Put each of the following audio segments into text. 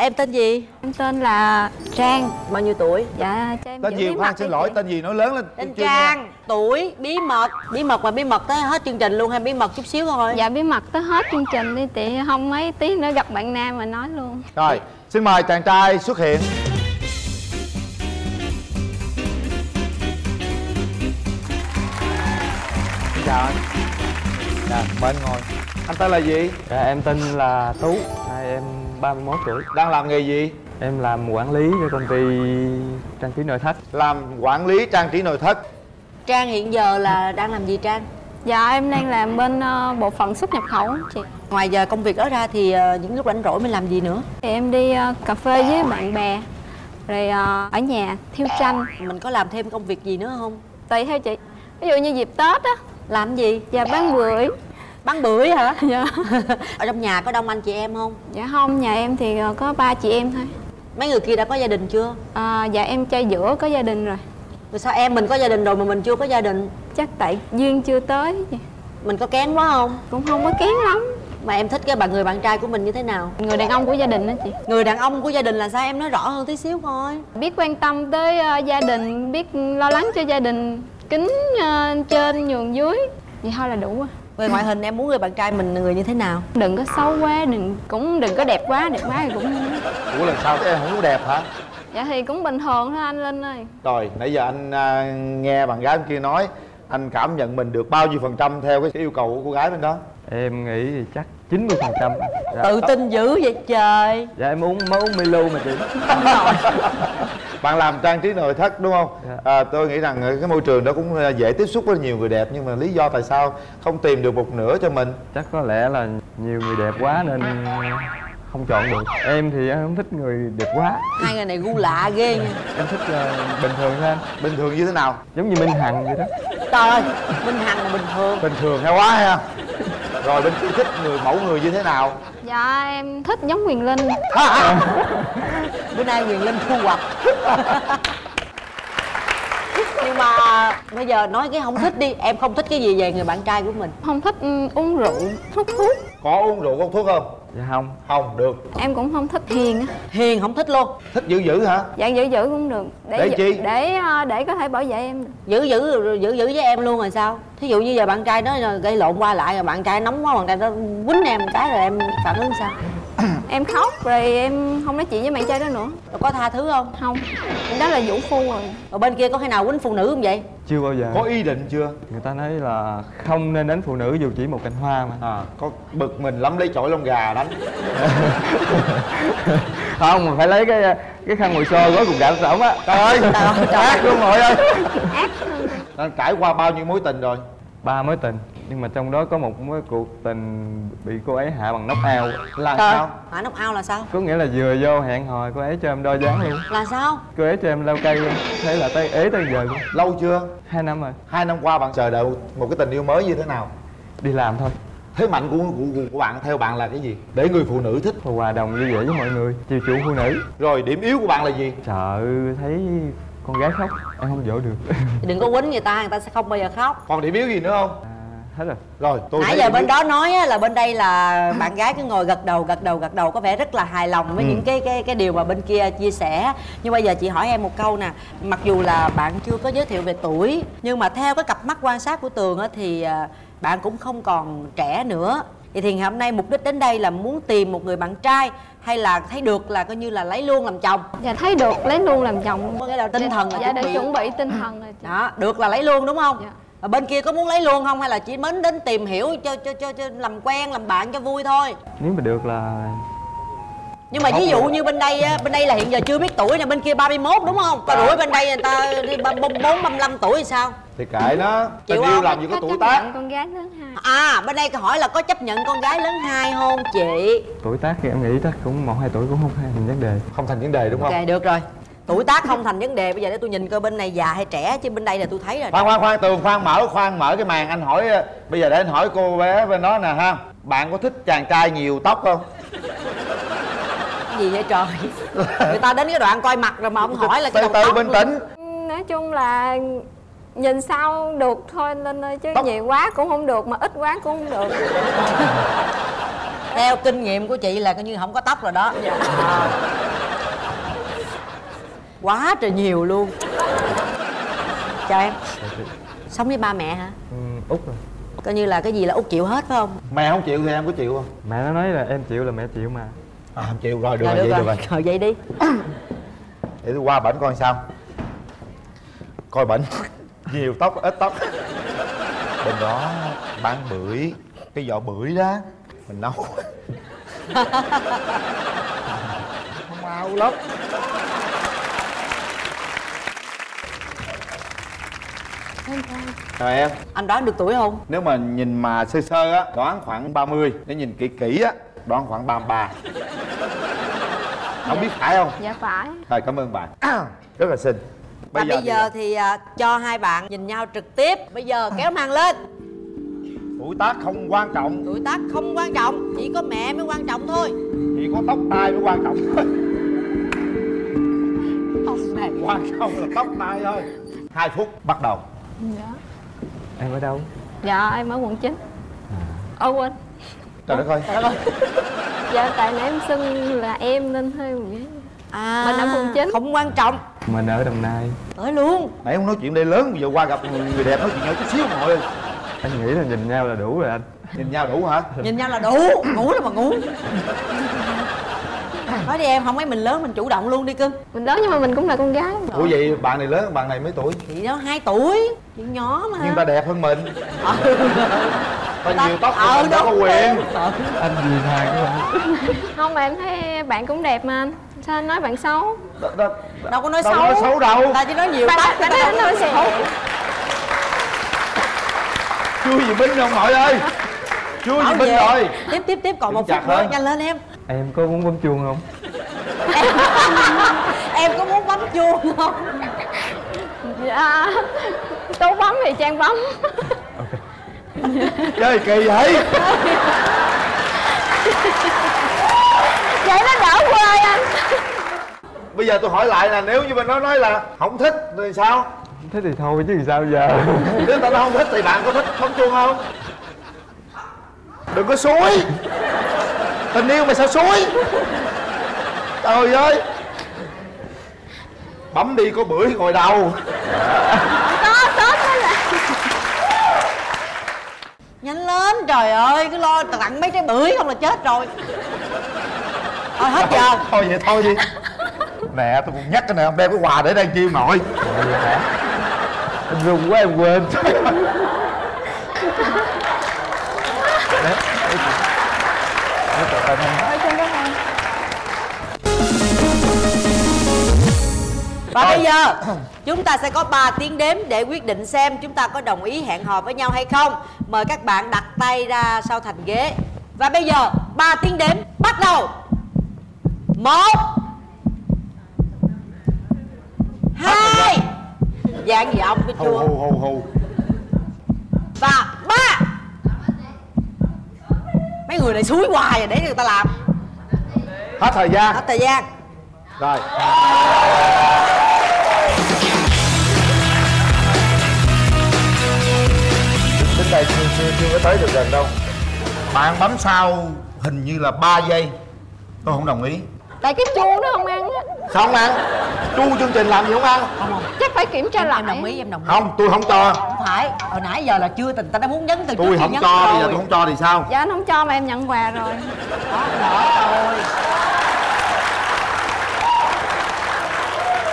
Em tên gì? Em tên là Trang. Bao nhiêu tuổi? Dạ cho em tên gì? Khoan, xin lỗi, tên gì nói lớn lên. Tên Trang. Tuổi bí mật. Bí mật mà bí mật tới hết chương trình luôn hay bí mật chút xíu thôi? Dạ bí mật tới hết chương trình đi chị, không mấy tí nữa gặp bạn nam mà nói luôn. Rồi xin mời chàng trai xuất hiện. Xin chào anh. Dạ bên ngồi. Anh tên là gì? Dạ em tên là Tú. Em 31 tuổi. Đang làm nghề gì? Em làm quản lý cho công ty trang trí nội thất. Làm quản lý trang trí nội thất. Trang hiện giờ là đang làm gì Trang? Dạ em đang làm bên bộ phận xuất nhập khẩu chị. Ngoài giờ công việc đó ra thì những lúc rảnh rỗi mình làm gì nữa? Thì em đi cà phê với bạn bè. Rồi ở nhà thiêu tranh. Mình có làm thêm công việc gì nữa không? Tùy theo chị. Ví dụ như dịp Tết á. Làm gì? Dạ bán bưởi. Bán bưởi hả? Dạ. Ở trong nhà có đông anh chị em không? Dạ không, nhà em thì có 3 chị em thôi. Mấy người kia đã có gia đình chưa? Dạ em trai giữa có gia đình rồi. Rồi sao em mình có gia đình rồi mà mình chưa có gia đình? Chắc tại duyên chưa tới. Mình có kén quá không? Cũng không có kén lắm. Mà em thích cái người bạn trai của mình như thế nào? Người đàn ông của gia đình đó chị. Người đàn ông của gia đình là sao? Em nói rõ hơn tí xíu thôi. Biết quan tâm tới gia đình, biết lo lắng cho gia đình. Kính trên nhường dưới. Vậy thôi là đủ rồi. Về ngoại hình em muốn người bạn trai mình người như thế nào? Đừng có xấu quá, đừng có đẹp quá, thì cũng... Ủa lần sau em không có đẹp hả? Dạ thì cũng bình thường thôi anh Linh ơi. Rồi, nãy giờ anh nghe bạn gái bên kia nói, anh cảm nhận mình được bao nhiêu phần trăm theo cái yêu cầu của cô gái bên đó? Em nghĩ thì chắc 90%. Tự tin dữ vậy trời. Dạ em mới uống Milo mà chị. Bạn làm trang trí nội thất đúng không? Tôi nghĩ rằng cái môi trường đó cũng dễ tiếp xúc với nhiều người đẹp. Nhưng mà lý do tại sao không tìm được một nửa cho mình? Chắc có lẽ là nhiều người đẹp quá nên không chọn được. Em thì em không thích người đẹp quá. Hai người này gu lạ ghê nha. Em thích bình thường thôi anh. Bình thường như thế nào? Giống như Minh Hằng vậy đó. Trời ơi, Minh Hằng là bình thường. Bình thường hay quá ha. Rồi bên kia thích người mẫu người như thế nào? Dạ em thích giống Quyền Linh. Bữa nay Quyền Linh thu hoạch. Nhưng mà bây giờ nói cái không thích đi. Em không thích cái gì về người bạn trai của mình? Không thích uống rượu, hút thuốc. Có uống rượu hút thuốc không? Dạ không. Không được. Em cũng không thích hiền á. Hiền không thích luôn. Thích dữ dữ hả? Dạ dữ dữ cũng được. Để chi? Để có thể bảo vệ em. Dữ dữ với em luôn rồi sao? Thí dụ như giờ bạn trai nó gây lộn qua lại rồi bạn trai nóng quá, bạn trai nó quýnh em một cái rồi em phản ứng sao? Em khóc rồi em không nói chuyện với bạn trai đó nữa. Rồi có tha thứ không? Không. Đó là vũ phu rồi. Rồi bên kia có khi nào quýnh phụ nữ không vậy? Chưa bao giờ. Có ý định chưa? Người ta nói là không nên đánh phụ nữ dù chỉ một cành hoa mà. Có bực mình lắm lấy chổi lông gà đánh. Không, mà phải lấy cái khăn mùi xô gói cùng gạo sổng á. Trời ơi, ác luôn mọi ơi. Ác. Trải qua bao nhiêu mối tình rồi? 3 mối tình. Nhưng mà trong đó có một mối cuộc tình bị cô ấy hạ bằng knock out. Là sao? Hạ knock out là sao? Có nghĩa là vừa vô hẹn hò cô ấy cho em đôi dáng luôn. Là sao? Cô ấy cho em lau cây luôn. Thế là tới ế tới giờ luôn. Lâu chưa? 2 năm rồi. 2 năm qua bạn chờ đợi một cái tình yêu mới như thế nào? Đi làm thôi. Thế mạnh của bạn theo bạn là cái gì? Để người phụ nữ thích. Hòa đồng vui vẻ với mọi người, chiều chuộng phụ nữ. Rồi điểm yếu của bạn là gì? Sợ thấy con gái khóc. Em không dỗ được. Đừng có quýnh người ta sẽ không bao giờ khóc. Còn điểm yếu gì nữa không? Hết rồi. Rồi, tôi nãy giờ bên đó nói là bên đây là bạn gái cứ ngồi gật đầu có vẻ rất là hài lòng với những cái điều mà bên kia chia sẻ. Nhưng bây giờ chị hỏi em một câu nè, mặc dù là bạn chưa có giới thiệu về tuổi nhưng mà theo cái cặp mắt quan sát của Tường thì bạn cũng không còn trẻ nữa. Vậy thì ngày hôm nay mục đích đến đây là muốn tìm một người bạn trai hay là thấy được là coi như là lấy luôn làm chồng? Dạ thấy được lấy luôn làm chồng. Có nghĩa là tinh thần là đã chuẩn bị tinh thần rồi. Đó, được là lấy luôn đúng không? Dạ. Ở bên kia có muốn lấy luôn không hay là chỉ mến đến tìm hiểu cho làm quen làm bạn cho vui thôi? Nếu mà được là. Nhưng mà ví dụ như bên đây là hiện giờ chưa biết tuổi nè, bên kia 31 đúng không? Và đuổi bên đây người ta 34-35 tuổi thì sao? Thì kệ nó, tình yêu làm gì có tuổi tác. Con gái lớn 2. À, bên đây hỏi là có chấp nhận con gái lớn 2 không chị? Tuổi tác thì em nghĩ chắc cũng 1-2 tuổi cũng không thành vấn đề. Không thành vấn đề đúng không? Ok được rồi. Tuổi tác không thành vấn đề. Bây giờ để tôi nhìn coi bên này già hay trẻ chứ bên đây là tôi thấy rồi. Khoan Tường, khoan mở cái màn. Anh hỏi bây giờ để anh hỏi cô bé bên đó nè ha, bạn có thích chàng trai nhiều tóc không? Cái gì vậy trời, người ta đến cái đoạn coi mặt rồi mà ông hỏi là cái đầu tóc. Bình tĩnh, nói chung là nhìn sao được thôi Linh ơi, chứ nhiều quá cũng không được mà ít quá cũng không được. theo kinh nghiệm của chị là coi như không có tóc rồi đó. Dạ. Quá trời nhiều luôn. Chào em. Sống với ba mẹ hả? Ừ, Út rồi. Coi như là cái gì là Út chịu hết phải không? Mẹ không chịu thì em có chịu không? Mẹ nó nói là em chịu là mẹ chịu mà. À không chịu rồi, được rồi, vậy được rồi. Rồi vậy đi. Để tôi qua bệnh coi sao. Coi bệnh nhiều tóc ít tóc. Bên đó bán bưởi, cái vỏ bưởi đó mình nấu. Không mau lắm. Rồi em. Anh đoán được tuổi không? Nếu mà nhìn mà sơ sơ á, đoán khoảng 30. Nếu nhìn kỹ kỹ á, đoán khoảng 33. Không dạ. Biết phải không? Dạ phải. Rồi cảm ơn bạn. Rất là xinh. Bây giờ thì cho hai bạn nhìn nhau trực tiếp. Bây giờ kéo màn lên. Tuổi tác không quan trọng. Tuổi tác không quan trọng. Chỉ có mẹ mới quan trọng thôi. Chỉ có tóc tai mới quan trọng thôi. Tóc này quan trọng là tóc tai thôi. 2 phút bắt đầu. Dạ. Em ở đâu? Dạ em ở quận 9. Ô quên. Trời đất ơi. Dạ tại nãy em xưng là em nên hơi mình ở quận 9. Không quan trọng. Mình ở Đồng Nai. Tới luôn. Nãy không nói chuyện đây lớn, bây giờ qua gặp người đẹp nói chuyện nhau chút xíu mọi người. Anh nghĩ là nhìn nhau là đủ rồi anh. Nhìn nhau đủ hả? Nhìn nhau là đủ. Ngủ đâu mà ngủ. Nói đi em, không mấy mình lớn mình chủ động luôn đi cưng. Mình lớn nhưng mà mình cũng là con gái. Ủa vậy bạn này lớn, bạn này mấy tuổi? Chị đó 2 tuổi. Chuyện nhỏ mà. Nhưng ta đẹp hơn mình. Ta nhiều tóc hơn mình đó có quyền. Anh gì thằng của anh. Không mà em thấy bạn cũng đẹp mà anh. Sao anh nói bạn xấu? Đâu có nói xấu. Đâu có nói xấu đâu. Ta chỉ nói nhiều tóc. Ta nói xấu. Chưa gì binh không mọi ơi. Chưa gì binh rồi. Tiếp còn 1 phút nữa, nhanh lên em. Em có muốn bấm chuông không? Em có muốn bấm chuông không? Dạ. Tú bấm thì Trang bấm. Okay. Chơi kỳ vậy? Vậy nó đỡ quê anh. Bây giờ tôi hỏi lại là nếu như mà nó nói là không thích thì sao? Không thích thì thôi chứ sao giờ. Nếu tao nó không thích thì bạn có thích bấm chuông không? Đừng có suối. Tình yêu mà sao suối. Trời ơi. Bấm đi có bưởi ngồi đầu. Có là... Nhanh lên trời ơi. Cứ lo tặng mấy trái bưởi không là chết rồi. Thôi hết giờ. Thôi vậy thôi đi. Nè tôi còn nhắc cái này không đem cái quà để đang chiêu nội. Em run quá em quên. Và bây giờ chúng ta sẽ có 3 tiếng đếm để quyết định xem chúng ta có đồng ý hẹn hò với nhau hay không. Mời các bạn đặt tay ra sau thành ghế. Và bây giờ 3 tiếng đếm bắt đầu. 1 2 Dạng gì ông cái chua. Và 3. Mấy người này xúi hoài rồi, để người ta làm. Hết thời gian. Hết thời gian. Rồi. Đến đây chưa có tới được gần đâu. Bạn bấm sao hình như là 3 giây. Tôi không đồng ý. Tại cái chuông nó không ăn. Sao không ăn? Chuông chương trình làm gì không ăn? Không. Chắc phải kiểm tra lại. Em đồng ý, em đồng ý. Không, tôi không cho. Không phải, hồi nãy giờ là chưa tình ta đã muốn nhấn từ trước. Tôi không cho, bây giờ tôi không cho thì sao? Dạ anh không cho mà em nhận quà rồi. Đó, rồi.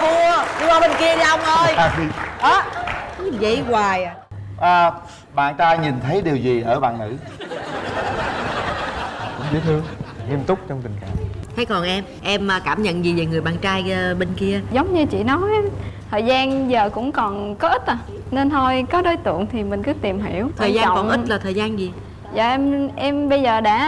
Thua, đi qua bên kia đi ông ơi. Đó, vậy hoài à. Bạn trai nhìn thấy điều gì ở bạn nữ? Cũng dễ thương, nghiêm túc trong tình cảm. Thế còn em cảm nhận gì về người bạn trai bên kia? Giống như chị nói, thời gian giờ cũng còn có ít à. Nên thôi, có đối tượng thì mình cứ tìm hiểu. Thời gian còn ít là thời gian gì? Dạ em bây giờ đã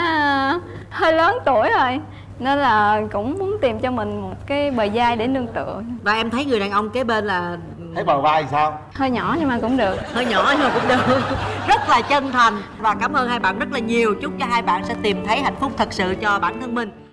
hơi lớn tuổi rồi. Nên là cũng muốn tìm cho mình một cái bờ vai để nương tựa. Và em thấy người đàn ông kế bên là... Thấy bờ vai sao? Hơi nhỏ nhưng mà cũng được. Hơi nhỏ nhưng mà cũng được. Rất là chân thành. Và cảm ơn hai bạn rất là nhiều. Chúc cho hai bạn sẽ tìm thấy hạnh phúc thật sự cho bản thân mình.